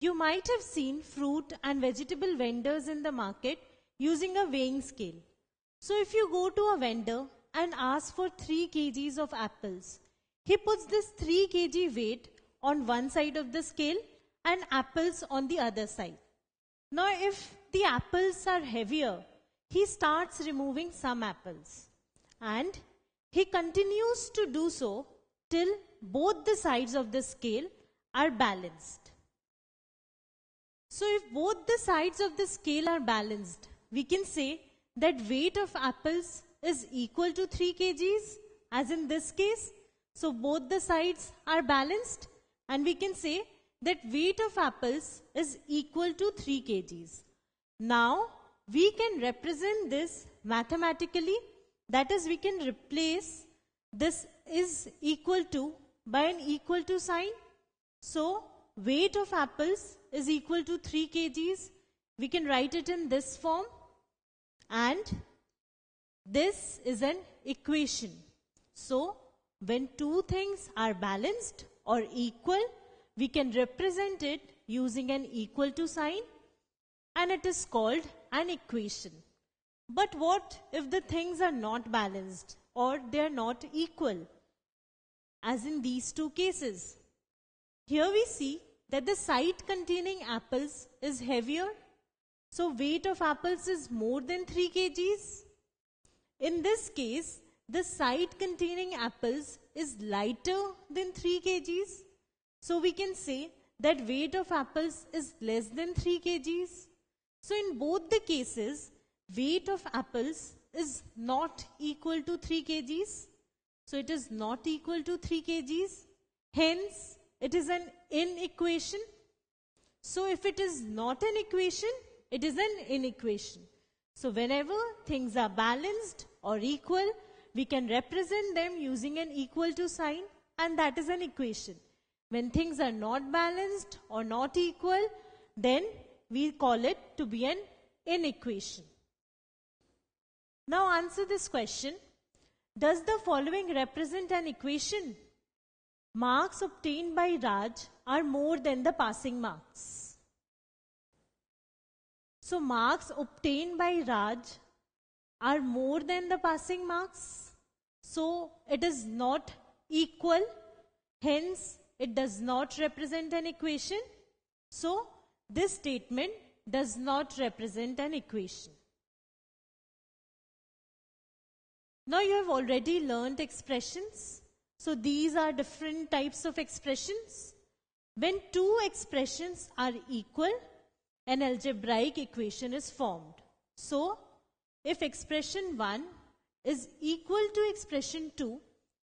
You might have seen fruit and vegetable vendors in the market using a weighing scale. So if you go to a vendor and ask for 3 kgs of apples, he puts this 3 kg weight on one side of the scale and apples on the other side. Now if the apples are heavier, he starts removing some apples. And he continues to do so till both the sides of the scale are balanced. So if both the sides of the scale are balanced, we can say that weight of apples is equal to 3 kgs as in this case. So both the sides are balanced and we can say that weight of apples is equal to 3 kgs. Now we can represent this mathematically. That is, we can replace this is equal to by an equal to sign. So weight of apples is equal to 3 kgs. We can write it in this form. And this is an equation. So when two things are balanced or equal, we can represent it using an equal to sign. And it is called an equation. But what if the things are not balanced or they are not equal, as in these two cases? Here we see that the side containing apples is heavier, so weight of apples is more than 3 kgs. In this case, the side containing apples is lighter than 3 kgs, so we can say that weight of apples is less than 3 kgs. So in both the cases, weight of apples is not equal to 3 kgs. So it is not equal to 3 kgs. Hence, it is an inequation. So if it is not an equation, it is an inequation. So whenever things are balanced or equal, we can represent them using an equal to sign, and that is an equation. When things are not balanced or not equal, then we call it to be an inequation. Now answer this question. Does the following represent an equation? Marks obtained by Raj are more than the passing marks. So marks obtained by Raj are more than the passing marks. So it is not equal. Hence it does not represent an equation. So this statement does not represent an equation. Now you have already learnt expressions. So these are different types of expressions. When two expressions are equal, an algebraic equation is formed. So if expression 1 is equal to expression 2,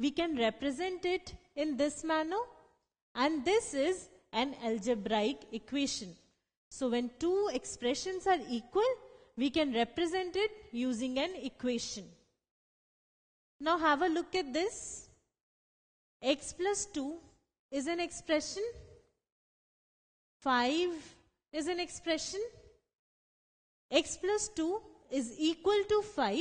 we can represent it in this manner. And this is an algebraic equation. So when two expressions are equal, we can represent it using an equation. Now have a look at this. X plus 2 is an expression. 5 is an expression. X plus 2 is equal to 5.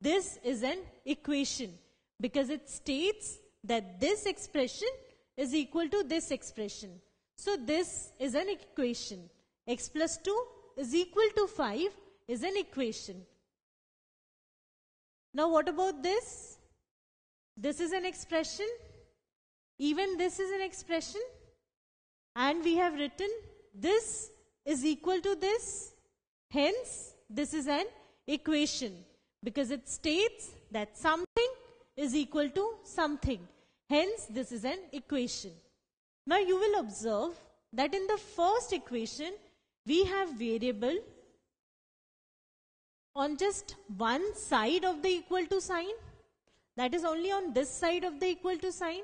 This is an equation because it states that this expression is equal to this expression. So this is an equation. X plus 2 is equal to 5 is an equation. Now what about this? This is an expression. Even this is an expression. And we have written this is equal to this. Hence, this is an equation because it states that something is equal to something. Hence, this is an equation. Now you will observe that in the first equation, we have variable on just one side of the equal to sign, that is only on this side of the equal to sign,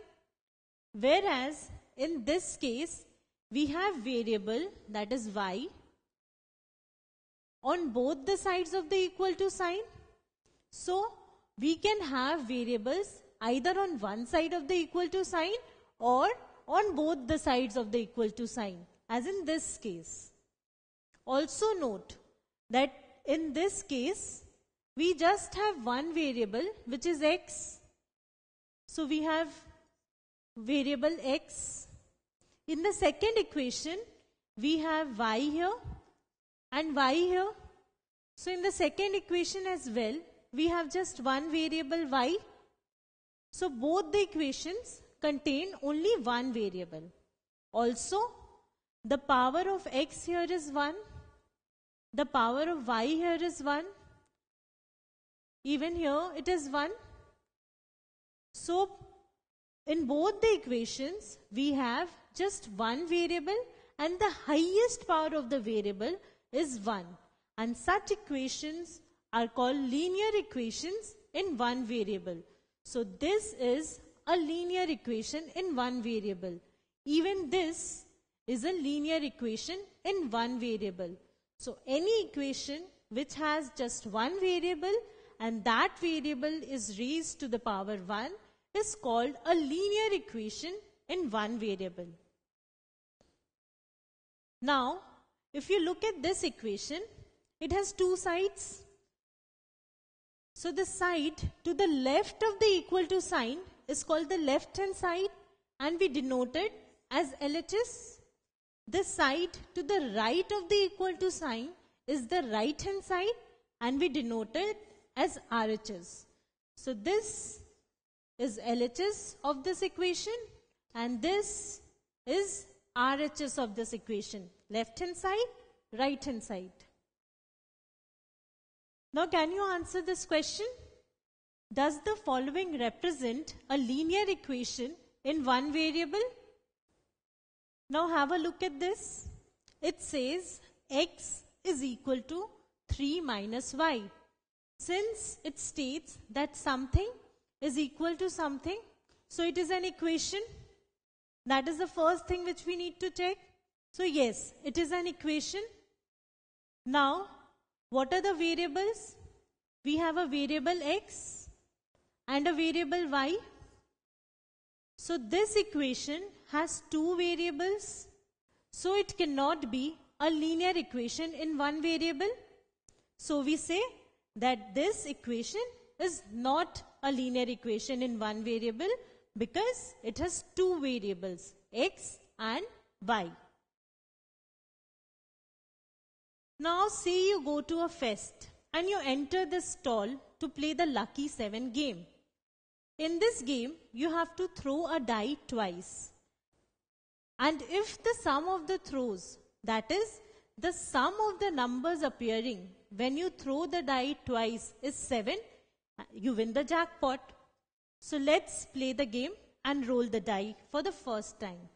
whereas in this case we have variable, that is y, on both the sides of the equal to sign. So we can have variables either on one side of the equal to sign or on both the sides of the equal to sign, as in this case. Also note that in this case, we just have one variable, which is x. So we have variable x. In the second equation, we have y here and y here. So in the second equation as well, we have just one variable y. So both the equations contain only one variable. Also, the power of x here is 1. The power of y here is 1. Even here it is 1. So in both the equations, we have just one variable and the highest power of the variable is 1. And such equations are called linear equations in one variable. So this is a linear equation in one variable. Even this is a linear equation in one variable. So any equation which has just one variable and that variable is raised to the power 1 is called a linear equation in one variable. Now, if you look at this equation, it has two sides. So the side to the left of the equal to sign is called the left hand side and we denote it as LHS. The side to the right of the equal to sign is the right hand side and we denote it as RHS. So this is LHS of this equation and this is RHS of this equation. Left hand side, right hand side. Now can you answer this question? Does the following represent a linear equation in one variable? Now have a look at this. It says x is equal to 3 minus y. Since it states that something is equal to something, so it is an equation. That is the first thing which we need to check. So yes, it is an equation. Now, what are the variables? We have a variable x and a variable y. So this equation has two variables. So it cannot be a linear equation in one variable. So we say that this equation is not a linear equation in one variable because it has two variables, x and y. Now say you go to a fest and you enter the stall to play the Lucky 7 game. In this game, you have to throw a die twice. And if the sum of the throws, that is the sum of the numbers appearing when you throw the die twice is 7, you win the jackpot. So let's play the game and roll the die for the first time.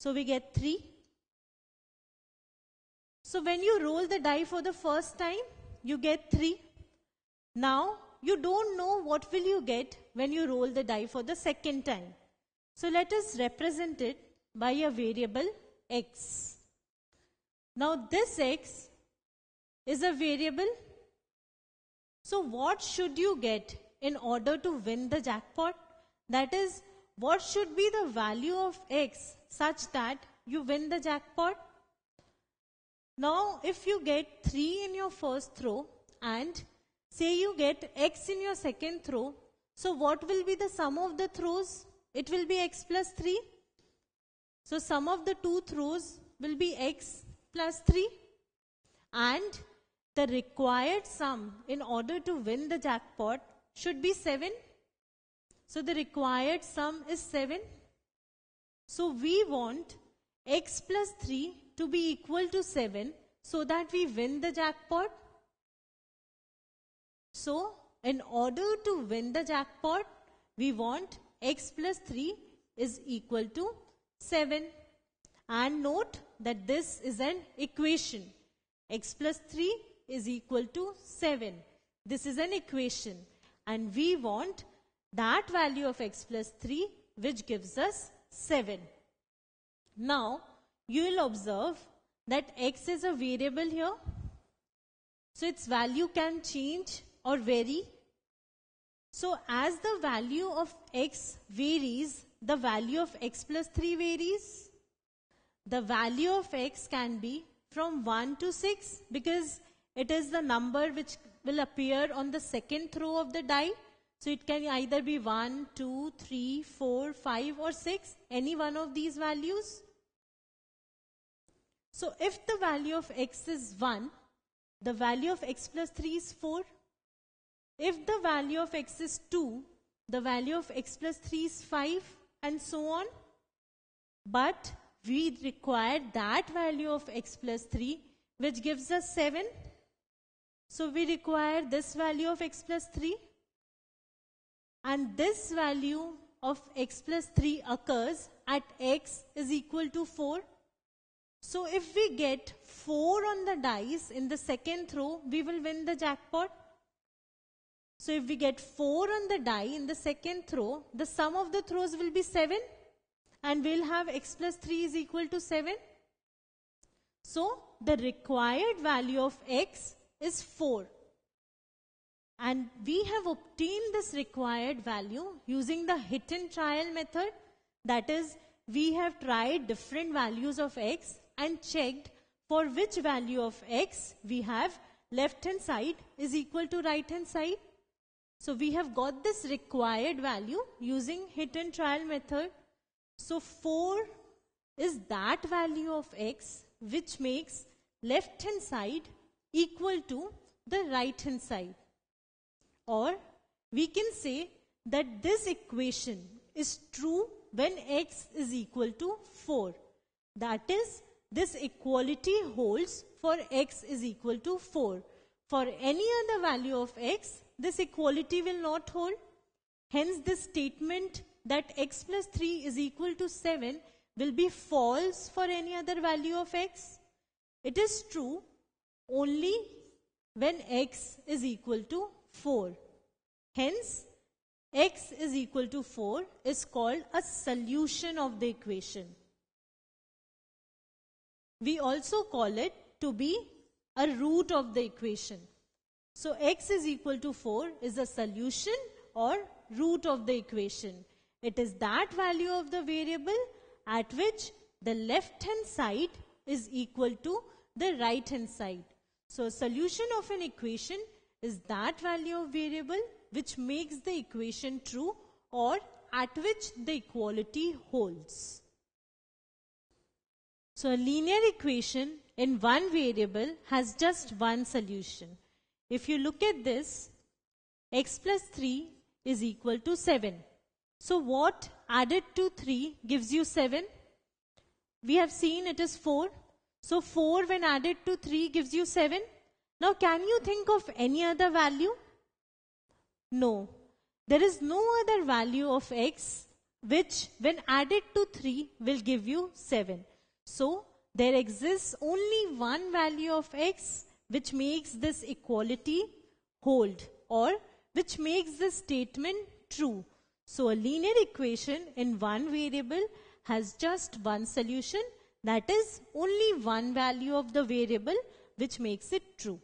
So we get 3. So when you roll the die for the first time, you get 3. Now, you don't know what will you get when you roll the die for the second time. So let us represent it by a variable x. Now this x is a variable. So what should you get in order to win the jackpot? That is, what should be the value of x such that you win the jackpot? Now, if you get 3 in your first throw and say you get x in your second throw, so what will be the sum of the throws? It will be x plus 3. So sum of the two throws will be x plus 3. And the required sum in order to win the jackpot should be 7. So the required sum is 7. So we want x plus 3 to be equal to 7 so that we win the jackpot. So, in order to win the jackpot, we want x plus 3 is equal to 7. And note that this is an equation. X plus 3 is equal to 7. This is an equation. And we want that value of x plus 3 which gives us 7. Now, you will observe that x is a variable here. So its value can change or vary. So as the value of x varies, the value of x plus 3 varies. The value of x can be from 1 to 6 because it is the number which will appear on the second throw of the die. So it can either be 1, 2, 3, 4, 5 or 6, any one of these values. So if the value of x is 1, the value of x plus 3 is 4. If the value of x is 2, the value of x plus 3 is 5 and so on. But we require that value of x plus 3 which gives us 7. So we require this value of x plus 3. And this value of x plus 3 occurs at x is equal to 4. So if we get 4 on the dice in the second throw, we will win the jackpot. So if we get 4 on the die in the second throw, the sum of the throws will be 7. And we'll have x plus 3 is equal to 7. So the required value of x is 4. And we have obtained this required value using the hit and trial method. That is, we have tried different values of x and checked for which value of x we have left hand side is equal to right hand side. So we have got this required value using hit and trial method. So 4 is that value of x which makes left hand side equal to the right hand side. Or we can say that this equation is true when x is equal to 4. That is, this equality holds for x is equal to 4. For any other value of x, this equality will not hold. Hence, this statement that x plus 3 is equal to 7 will be false for any other value of x. It is true only when x is equal to 4. Hence, x is equal to 4 is called a solution of the equation. We also call it to be a root of the equation. So, x is equal to 4 is a solution or root of the equation. It is that value of the variable at which the left hand side is equal to the right hand side. So, solution of an equation is that value of variable which makes the equation true or at which the equality holds. So, a linear equation in one variable has just one solution. If you look at this, x plus 3 is equal to 7. So what added to 3 gives you 7? We have seen it is 4. So 4 when added to 3 gives you 7. Now can you think of any other value? No. There is no other value of x which when added to 3 will give you 7. So there exists only one value of x which makes this equality hold or which makes this statement true. So, a linear equation in one variable has just one solution, that is only one value of the variable which makes it true.